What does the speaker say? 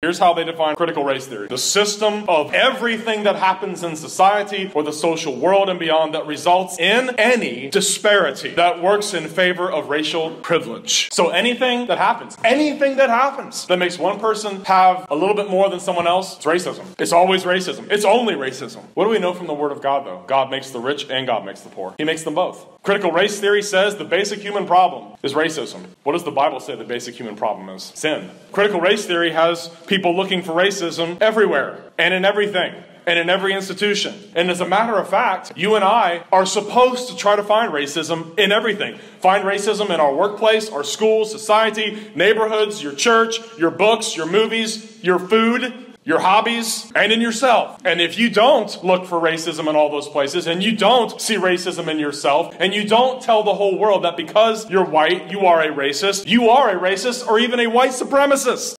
Here's how they define critical race theory: the system of everything that happens in society or the social world and beyond that results in any disparity that works in favor of racial privilege. So anything that happens that makes one person have a little bit more than someone else, it's racism. It's always racism. It's only racism. What do we know from the Word of God though? God makes the rich and God makes the poor. He makes them both. Critical race theory says the basic human problem is racism. What does the Bible say the basic human problem is? Sin. Critical race theory has people looking for racism everywhere and in everything and in every institution. And as a matter of fact, you and I are supposed to try to find racism in everything. Find racism in our workplace, our schools, society, neighborhoods, your church, your books, your movies, your food, your hobbies, and in yourself. And if you don't look for racism in all those places, and you don't see racism in yourself, and you don't tell the whole world that because you're white, you are a racist, or even a white supremacist.